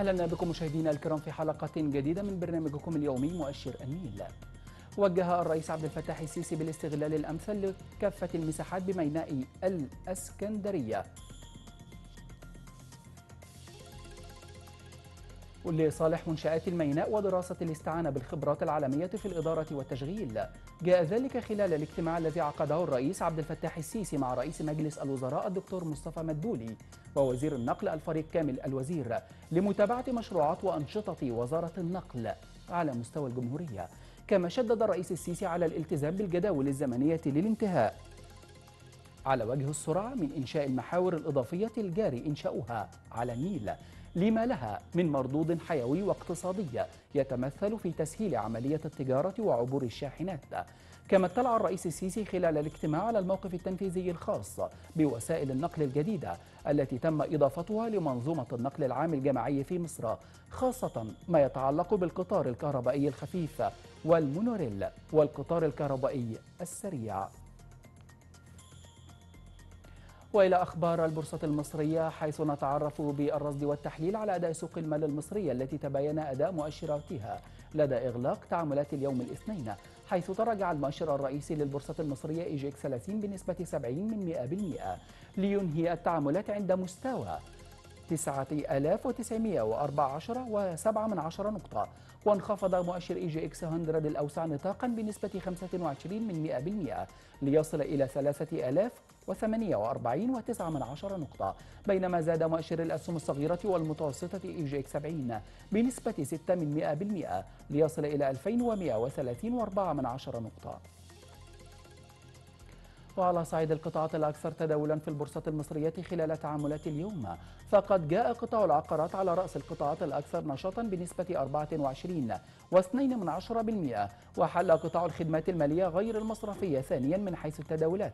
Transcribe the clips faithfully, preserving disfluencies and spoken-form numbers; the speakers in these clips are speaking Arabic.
أهلا بكم مشاهدينا الكرام في حلقة جديدة من برنامجكم اليومي مؤشر النيل. وجه الرئيس عبد الفتاح السيسي بالاستغلال الأمثل لكافة المساحات بميناء الإسكندرية لصالح منشآت الميناء ودراسة الاستعانة بالخبرات العالمية في الإدارة والتشغيل. جاء ذلك خلال الاجتماع الذي عقده الرئيس عبد الفتاح السيسي مع رئيس مجلس الوزراء الدكتور مصطفى مدبولي ووزير النقل الفريق كامل الوزير لمتابعة مشروعات وأنشطة وزارة النقل على مستوى الجمهورية. كما شدد الرئيس السيسي على الالتزام بالجداول الزمنية للانتهاء على وجه السرعة من إنشاء المحاور الإضافية الجاري إنشاؤها على النيل لما لها من مردود حيوي واقتصادي يتمثل في تسهيل عملية التجارة وعبور الشاحنات. كما اطلع الرئيس السيسي خلال الاجتماع على الموقف التنفيذي الخاص بوسائل النقل الجديدة التي تم إضافتها لمنظومة النقل العام الجماعي في مصر، خاصة ما يتعلق بالقطار الكهربائي الخفيف والمونوريل والقطار الكهربائي السريع. وإلى أخبار البورصة المصرية، حيث نتعرف بالرصد والتحليل على أداء سوق المال المصرية التي تبين أداء مؤشراتها لدى إغلاق تعاملات اليوم الاثنين، حيث تراجع المؤشر الرئيسي للبورصة المصرية إي جي إكس ثلاثين بنسبة سبعين من مئة بالمئة لينهي التعاملات عند مستوى تسعة آلاف وتسعمئة وأربعة عشر وسبعة من عشرة نقطة. وانخفض مؤشر إي جي إكس مئة الأوسع نطاقا بنسبة خمسة وعشرين من مئة بالمئة ليصل إلى ثلاثة آلاف وثمانية وأربعين وتسعة من عشرة نقطة، بينما زاد مؤشر الأسهم الصغيرة والمتوسطة إي جي إكس سبعين بنسبة ستة من مئة بالمئة ليصل إلى ألفين ومئة وثلاثين وأربعة من عشرة نقطة. وعلى صعيد القطاعات الأكثر تداولا في البورصة المصرية خلال تعاملات اليوم، فقد جاء قطاع العقارات على رأس القطاعات الأكثر نشاطا بنسبة أربعة وعشرين فاصلة اثنين من عشرة بالمئة، وحل قطاع الخدمات المالية غير المصرفية ثانيا من حيث التداولات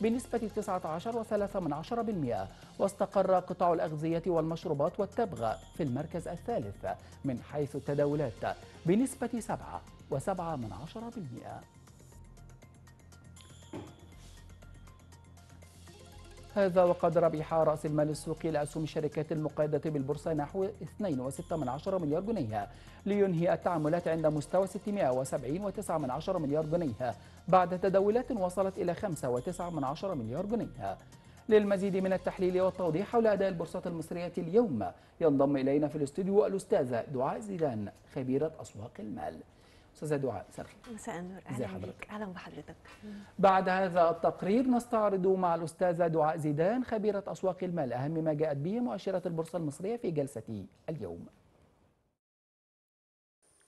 بنسبة تسعة عشر فاصلة ثلاثة من عشرة بالمئة، واستقر قطاع الأغذية والمشروبات والتبغ في المركز الثالث من حيث التداولات بنسبة سبعة فاصلة سبعة من عشرة بالمئة. هذا وقد ربح رأس المال السوقي لأسهم الشركات المقيدة بالبورصة نحو اثنين فاصلة ستة مليار جنيه لينهي التعاملات عند مستوى ستمئة وسبعين وتسعة من عشرة مليار جنيه بعد تداولات وصلت إلى خمسة وتسعة من عشرة مليار جنيه. للمزيد من التحليل والتوضيح حول أداء البورصة المصرية اليوم ينضم إلينا في الاستوديو الأستاذة دعاء زيدان خبيرة أسواق المال. أستاذة دعاء، مساء الخير. مساء النور، أهلا بك. أهلا بحضرتك. بعد هذا التقرير نستعرض مع الأستاذة دعاء زيدان خبيرة أسواق المال أهم ما جاءت به مؤشرات البورصة المصرية في جلسة اليوم.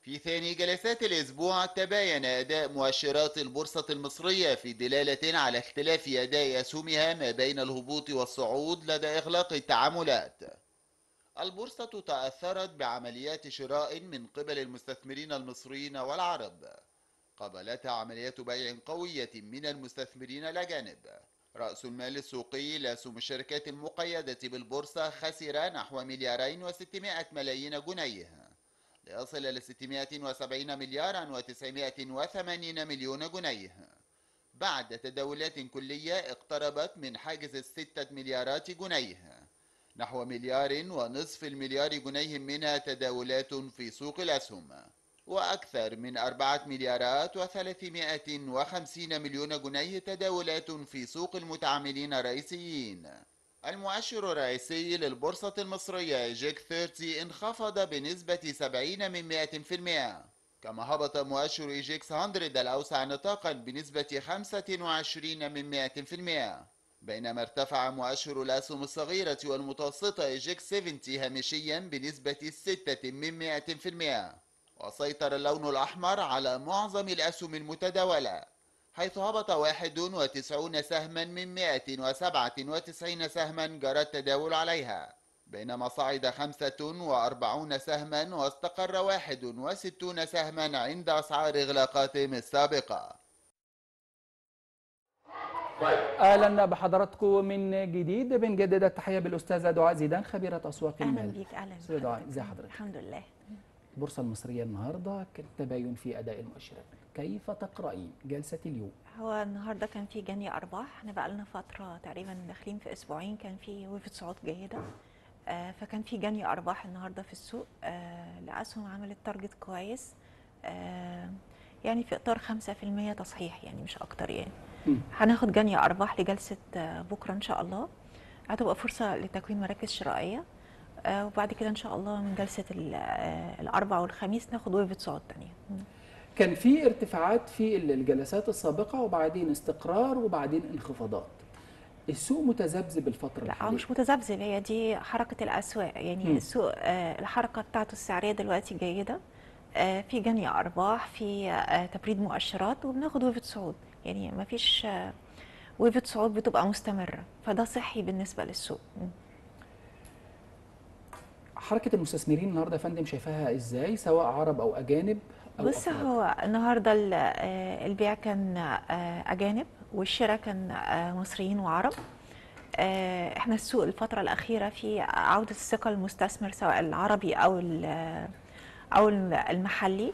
في ثاني جلسات الأسبوع تباين أداء مؤشرات البورصة المصرية في دلالة على اختلاف أداء أسهمها ما بين الهبوط والصعود لدى إغلاق التعاملات. البورصة تأثرت بعمليات شراء من قبل المستثمرين المصريين والعرب، قبلتها عمليات بيع قوية من المستثمرين الأجانب. رأس المال السوقي لأسهم الشركات المقيدة بالبورصة خسر نحو مليارين وستمائة ملايين جنيه ليصل إلى ستمئة وسبعين مليارا وتسعمائة وثمانين مليون جنيه بعد تداولات كلية اقتربت من حاجز الستة مليارات جنيه، نحو مليار ونصف المليار جنيه منها تداولات في سوق الأسهم، وأكثر من أربعة مليارات وثلاثمائة وخمسين مليون جنيه تداولات في سوق المتعاملين الرئيسيين. المؤشر الرئيسي للبورصة المصرية جيك ثلاثين انخفض بنسبة سبعين من مئة في المئة، كما هبط مؤشر إيجيكس مئة الأوسع نطاقا بنسبة خمسة وعشرين من مئة في المئة، بينما ارتفع مؤشر الأسهم الصغيرة والمتوسطة إيجيكس سبعين هامشيا بنسبة ستة من مئة في المئة، وسيطر اللون الأحمر على معظم الأسهم المتداولة، حيث هبط واحد وتسعون سهما من مئة وسبعة وتسعين سهما جرى التداول عليها، بينما صعد خمسة وأربعون سهما واستقر واحد وستون سهما عند أسعار إغلاقاتهم السابقة. اهلا بحضراتكم من جديد، بنجدد التحيه بالاستاذه دعاء زيدان خبيره اسواق المال. اهلا بيك. اهلا بيك دعاء، ازي حضرتك؟ الحمد لله. البورصه المصريه النهارده كان تباين في اداء المؤشرات، كيف تقرأين جلسه اليوم؟ هو النهارده كان في جني ارباح، احنا بقى لنا فتره تقريبا داخلين في اسبوعين كان في وقفه صعود جيده، فكان في جني ارباح النهارده في السوق لاسهم عملت تارجت كويس يعني في اطار خمسة في المية تصحيح يعني مش اكتر يعني. هناخد جني ارباح لجلسه بكره ان شاء الله، هتبقى فرصه لتكوين مراكز شرائيه، وبعد كده ان شاء الله من جلسه الاربع والخميس ناخد ويفه صعود ثانيه. كان في ارتفاعات في الجلسات السابقه وبعدين استقرار وبعدين انخفاضات. السوق متذبذب الفتره الحاليه؟ لا مش متذبذب، هي دي حركه الاسواق يعني. م. السوق الحركه بتاعته السعريه دلوقتي جيده، في جني ارباح، في تبريد مؤشرات، وبناخد ويفه صعود يعني. ما فيش ويفه صعود بتبقى مستمره، فده صحي بالنسبه للسوق. حركه المستثمرين النهارده يا فندم شايفاها ازاي، سواء عرب او اجانب؟ بص، هو النهارده البيع كان اجانب والشراء كان مصريين وعرب. احنا السوق الفتره الاخيره في عوده الثقه للمستثمر سواء العربي او او المحلي،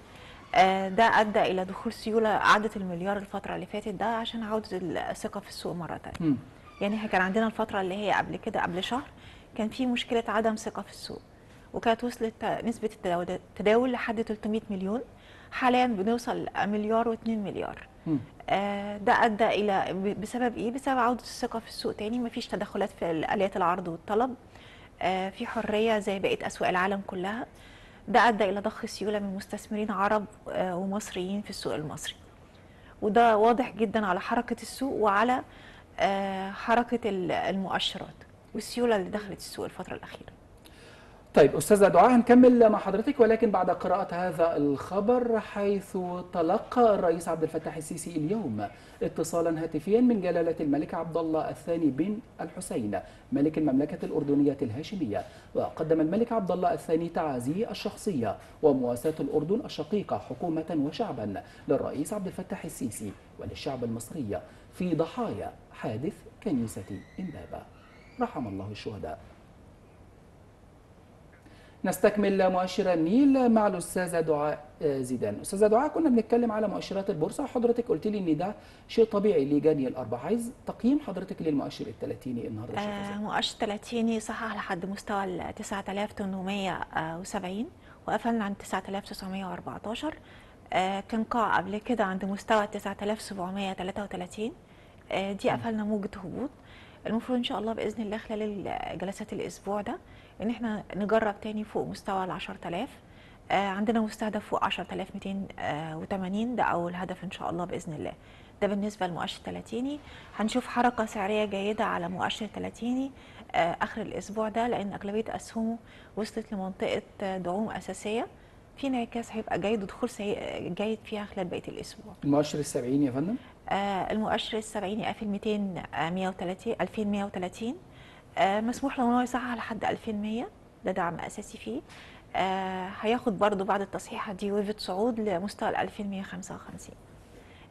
ده ادى الى دخول سيوله عدت المليار الفتره اللي فاتت، ده عشان عوده الثقه في السوق مره ثانيه. يعني احنا كان عندنا الفتره اللي هي قبل كده قبل شهر كان في مشكله عدم ثقه في السوق، وكانت وصلت نسبه التداول لحد ثلاثمية مليون، حاليا بنوصل مليار و2 مليار. آه ده ادى الى بسبب ايه؟ بسبب عوده الثقه في السوق تاني، مفيش تدخلات في اليات العرض والطلب، آه في حريه زي بقيه اسواق العالم كلها. ده ادى الى ضخ سيوله من مستثمرين عرب آه ومصريين في السوق المصري، وده واضح جدا على حركه السوق وعلى آه حركه المؤشرات والسيوله اللي دخلت السوق الفتره الاخيره. طيب استاذه دعاء، هنكمل مع حضرتك ولكن بعد قراءه هذا الخبر، حيث تلقى الرئيس عبد الفتاح السيسي اليوم اتصالا هاتفيا من جلاله الملك عبد الله الثاني بن الحسين ملك المملكه الاردنيه الهاشميه، وقدم الملك عبد الله الثاني تعازيه الشخصيه ومواساه الاردن الشقيقه حكومه وشعبا للرئيس عبد الفتاح السيسي وللشعب المصري في ضحايا حادث كنيسه امبابه، رحم الله الشهداء. نستكمل مؤشر النيل مع الاستاذه دعاء زيدان. استاذه دعاء، كنا بنتكلم على مؤشرات البورصه، حضرتك قلت لي ان ده شيء طبيعي لجني الارباح. عايز تقييم حضرتك للمؤشر الثلاثيني النهارده؟ آه مؤشر ثلاثيني صحح لحد مستوى ال تسعة آلاف وثمانمية وسبعين وقفلنا عند تسعة آلاف وتسعمية وأربعتاشر. آه كان قاع قبل كده عند مستوى تسعة آلاف وسبعمية وتلاتة وتلاتين، آه دي قفلنا موجه هبوط. المفروض ان شاء الله باذن الله خلال جلسات الاسبوع ده ان احنا نجرب تاني فوق مستوى ال عشرة آلاف. آه عندنا مستهدف فوق عشرة آلاف ومتين وتمانين، ده اول هدف ان شاء الله باذن الله. ده بالنسبه لمؤشر ثلاثيني. هنشوف حركه سعريه جيده على مؤشر ثلاثيني آه اخر الاسبوع ده، لان اغلبيه اسهمه وصلت لمنطقه دعوم اساسيه، في انعكاس هيبقى جيد ودخول جيد فيها خلال بقيه الاسبوع. المؤشر السبعين يا فندم؟ آه المؤشر السبعين قافل ميتين مية وتلاتين ألفين مية وتلاتين، آه مسموح له ان هو يصحح لحد ألفين ومية، ده دعم اساسي فيه. آه هياخد برضو بعد التصحيحه دي ويفه صعود لمستوى ال ألفين ومية وخمسة وخمسين.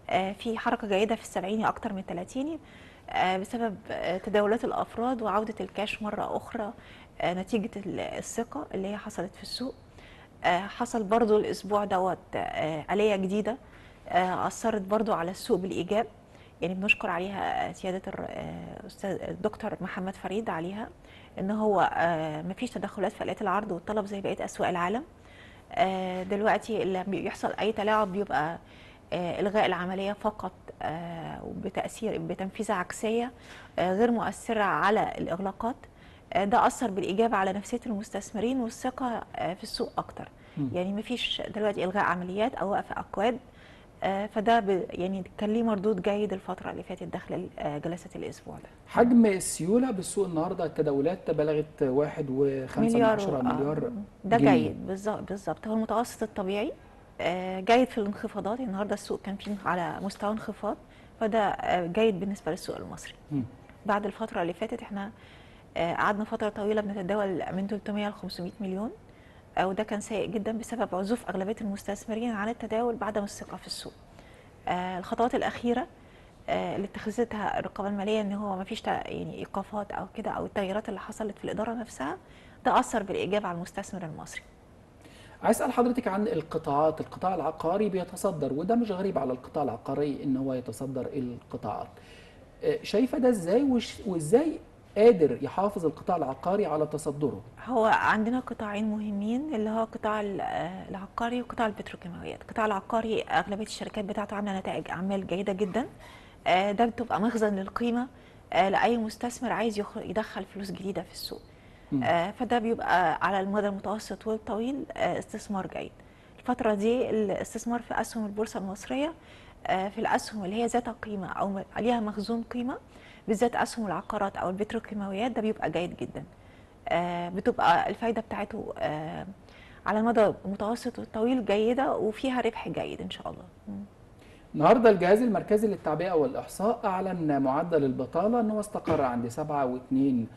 آه في حركه جيده في السبعيني اكتر من الثلاثيني آه بسبب تداولات الافراد وعوده الكاش مره اخرى آه نتيجه الثقه اللي هي حصلت في السوق. آه حصل برضو الاسبوع دوت آه آلية جديده آه اثرت برضو على السوق بالايجاب، يعني بنشكر عليها سياده الاستاذ الدكتور محمد فريد عليها، ان هو آه مفيش تدخلات في آليات العرض والطلب زي بقيه اسواق العالم. آه دلوقتي لما يحصل اي تلاعب بيبقى آه الغاء العمليه فقط، آه بتاثير بتنفيذه عكسيه آه غير مؤثره على الاغلاقات. ده أثر بالإيجاب على نفسية المستثمرين والثقة في السوق أكتر. م. يعني مفيش دلوقتي إلغاء عمليات أو وقف أكواد، فده يعني كان ليه مردود جيد الفترة اللي فاتت داخل جلسة الأسبوع ده. حجم السيولة بالسوق النهارده التداولات بلغت واحد وخمسة من عشرة مليار, آه. مليار ده جنيه. جيد بالظبط، هو المتوسط الطبيعي. جيد في الانخفاضات، النهارده السوق كان فيه على مستوى انخفاض، فده جيد بالنسبة للسوق المصري. م. بعد الفترة اللي فاتت احنا قعدنا فترة طويلة بنتداول من تلتمية ل خمسمية مليون، وده كان سيء جدا بسبب عزوف أغلبية المستثمرين عن التداول بعدم الثقة في السوق. الخطوات الأخيرة اللي اتخذتها الرقابة المالية إن هو ما فيش يعني إيقافات أو كده أو التغييرات اللي حصلت في الإدارة نفسها، ده أثر بالإيجاب على المستثمر المصري. عايز اسال حضرتك عن القطاعات، القطاع العقاري بيتصدر، وده مش غريب على القطاع العقاري إن هو يتصدر القطاعات. شايفة ده إزاي وإزاي قادر يحافظ القطاع العقاري على تصدره. هو عندنا قطاعين مهمين اللي هو قطاع العقاري وقطاع البتروكيماويات. القطاع العقاري اغلبيه الشركات بتاعته عامله نتائج اعمال جيده جدا، ده بتبقى مخزن للقيمه لاي مستثمر عايز يدخل فلوس جديده في السوق، فده بيبقى على المدى المتوسط والطويل استثمار جيد. الفتره دي الاستثمار في اسهم البورصه المصريه، في الاسهم اللي هي ذات قيمه او عليها مخزون قيمه، بالذات اسهم العقارات او البتروكيماويات، ده بيبقى جيد جدا. بتبقى الفايده بتاعته على المدى المتوسط والطويل جيده وفيها ربح جيد ان شاء الله. النهارده الجهاز المركزي للتعبئه والاحصاء اعلن معدل البطاله ان هو استقر عند سبعة فاصلة اثنين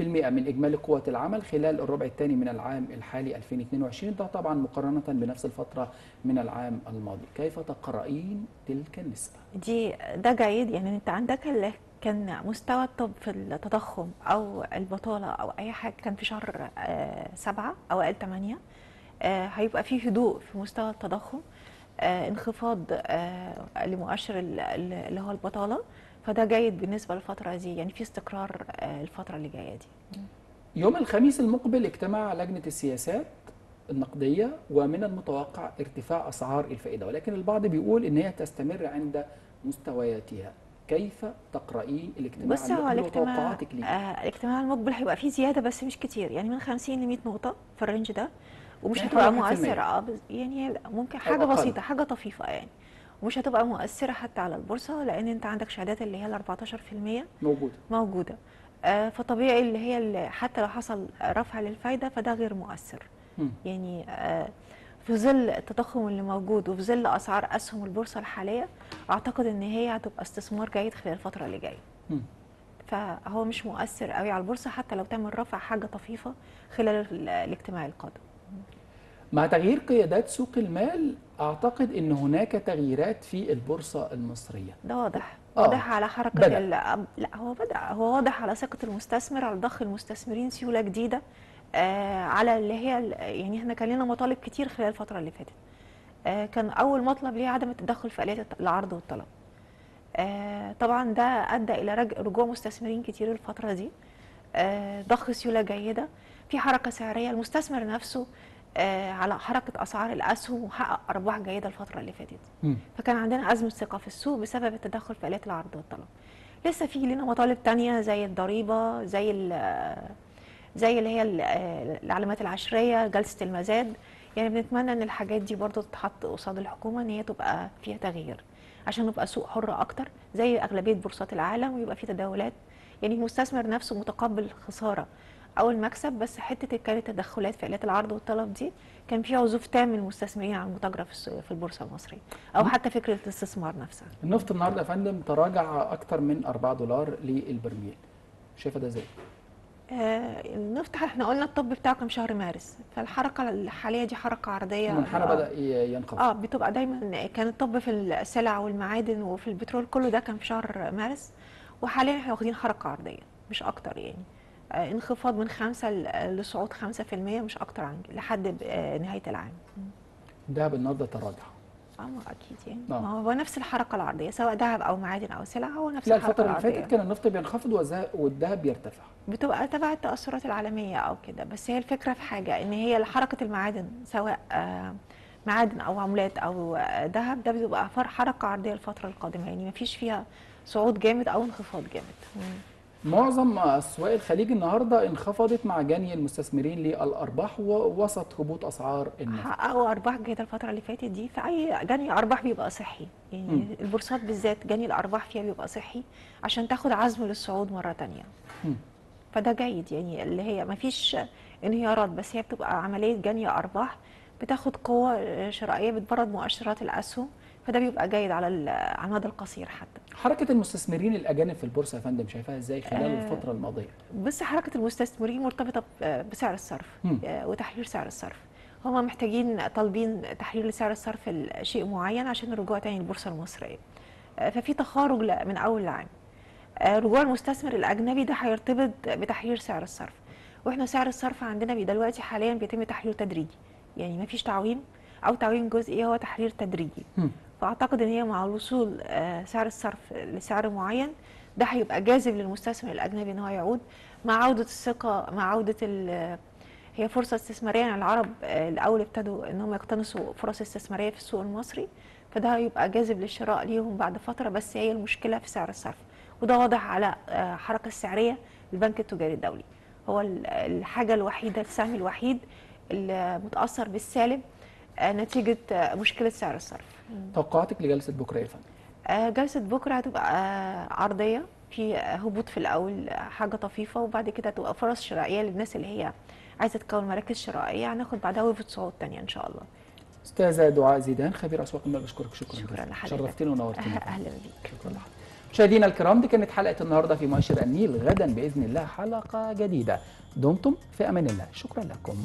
بالمئة من اجمالي قوه العمل خلال الربع الثاني من العام الحالي ألفين واثنين وعشرين، ده طبعا مقارنه بنفس الفتره من العام الماضي. كيف تقرأين تلك النسبه دي؟ ده جيد، يعني انت عندك اللي كان مستوى الطب في التضخم او البطاله او اي حاجه كان في شهر سبعة او اقل ثمانية، هيبقى في هدوء في مستوى التضخم، انخفاض لمؤشر اللي هو البطاله، فده جيد بالنسبه للفتره دي، يعني في استقرار الفتره اللي جايه دي. يوم الخميس المقبل اجتمع لجنه السياسات النقديه، ومن المتوقع ارتفاع اسعار الفائده، ولكن البعض بيقول ان هي تستمر عند مستوياتها. كيف تقرأين الاجتماع المقبل وتوقعاتك ليه؟ آه الاجتماع المقبل هيبقى فيه زياده بس مش كتير، يعني من خمسين لمئة نقطه في الرينج ده، ومش هتبقى مؤثره، يعني ممكن حاجه بسيطه، حاجه طفيفه يعني، ومش هتبقى مؤثره حتى على البورصه، لان انت عندك شهادات اللي هي ال أربعتاشر بالمئة موجوده موجوده آه فطبيعي اللي هي اللي حتى لو حصل رفع للفايده فده غير مؤثر. م. يعني آه في ظل التضخم اللي موجود وفي ظل اسعار اسهم البورصه الحاليه، اعتقد ان هي هتبقى استثمار جيد خلال الفتره اللي جايه، فهو مش مؤثر قوي على البورصه حتى لو تعمل رفع حاجه طفيفه خلال الاجتماع القادم. مع تغيير قيادات سوق المال، اعتقد ان هناك تغييرات في البورصه المصريه. ده واضح، آه. واضح على حركه ال... لا هو بدا هو واضح على ثقه المستثمر، على ضخ المستثمرين، سيوله جديده آه على اللي هي ال... يعني احنا كان لنا مطالب كتير خلال الفتره اللي فاتت. آه كان اول مطلب ليه عدم التدخل في آلية العرض والطلب. آه طبعا ده ادى الى رج... رجوع مستثمرين كتير الفتره دي، آه ضخ سيوله جيده، في حركه سعريه، المستثمر نفسه على حركه اسعار الاسهم وحقق ارباح جيده الفتره اللي فاتت. م. فكان عندنا ازمه ثقه في السوق بسبب التدخل في آلية العرض والطلب. لسه في لنا مطالب ثانيه زي الضريبه، زي زي اللي هي العلامات العشريه، جلسه المزاد، يعني بنتمنى ان الحاجات دي برضو تتحط قصاد الحكومه ان هي تبقى فيها تغيير عشان نبقى سوق حر اكتر زي اغلبيه بورصات العالم، ويبقى في تداولات، يعني المستثمر نفسه متقبل الخساره أو المكسب، بس حتة كانت تدخلات في آلية العرض والطلب دي كان فيها عزوف تام من المستثمرين عن المتاجرة في البورصة المصرية أو حتى فكرة الاستثمار نفسها. النفط النهارده يا فندم تراجع أكتر من أربعة دولار للبرميل، شايفة ده إزاي؟ آه النفط احنا قلنا الطب بتاعه كان شهر مارس، فالحركة الحالية دي حركة عرضية، المنحنى بدأ ينخفض. اه بتبقى دايما كان الطب في السلع والمعادن وفي البترول كله ده كان في شهر مارس، وحاليا احنا واخدين حركة عرضية مش أكتر، يعني انخفاض من خمسة لصعود خمسة في المية مش أكتر عن لحد نهاية العام. دهب النهارده تراجع. اه أكيد يعني. ما هو نفس الحركة العرضية سواء دهب أو معادن أو سلع، هو نفس الحركة العرضية. لا الفترة اللي فاتت كان النفط بينخفض والذهب بيرتفع. بتبقى تبع التأثرات العالمية أو كده، بس هي الفكرة في حاجة إن هي حركة المعادن سواء معادن أو عملات أو ذهب، ده بتبقى حركة عرضية الفترة القادمة، يعني مفيش فيها صعود جامد أو انخفاض جامد. معظم أسواق الخليج النهارده انخفضت مع جني المستثمرين للأرباح ووسط هبوط أسعار النفط. حققوا أرباح جيدة الفترة اللي فاتت دي، فأي جني أرباح بيبقى صحي، يعني م. البورصات بالذات جني الأرباح فيها بيبقى صحي عشان تاخد عزم للصعود مرة تانية. م. فده جيد، يعني اللي هي مفيش انهيارات، بس هي بتبقى عملية جني أرباح بتاخد قوة شرائية بتبرد مؤشرات الأسهم، فده بيبقى جيد على المدى القصير. حتى حركه المستثمرين الاجانب في البورصه يا فندم شايفاها ازاي خلال آه الفتره الماضيه؟ بس حركه المستثمرين مرتبطه بسعر الصرف آه وتحرير سعر الصرف، هم محتاجين طالبين تحرير لسعر الصرف لشيء معين عشان الرجوع تاني للبورصه المصريه، آه ففي تخارج من اول العام. آه رجوع المستثمر الاجنبي ده هيرتبط بتحرير سعر الصرف، واحنا سعر الصرف عندنا دلوقتي حاليا بيتم تحريره تدريجي، يعني ما فيش تعويم او تعويم جزئي، هو تحرير تدريجي. م. فاعتقد ان هي مع وصول سعر الصرف لسعر معين ده هيبقى جاذب للمستثمر الاجنبي ان هو يعود مع عوده الثقه، مع عوده هي فرصه استثماريه. يعني العرب الاول ابتدوا ان هم يقتنصوا فرص استثماريه في السوق المصري، فده هيبقى جاذب للشراء ليهم بعد فتره. بس هي المشكله في سعر الصرف، وده واضح على حركه السعريه البنك التجاري الدولي. هو الحاجه الوحيده، السهم الوحيد اللي متاثر بالسالب نتيجه مشكله سعر الصرف. توقعاتك لجلسه بكره ايه يا فندم؟ جلسه بكره هتبقى عرضيه، في هبوط في الاول، حاجه طفيفه، وبعد كده هتبقى فرص شرائيه للناس اللي هي عايزه تكون مراكز شرائيه. هناخد بعدها ويفه صعود ثانيه ان شاء الله. استاذه دعاء زيدان خبير اسواق المال، بشكرك. شكرا شكرا لحضرتك، شرفتينا ونورتينا. اهلا بيك. شكرا لحضرتك. مشاهدينا الكرام، دي كانت حلقه النهارده في مؤشر النيل. غدا باذن الله حلقه جديده. دمتم في امان الله. شكرا لكم.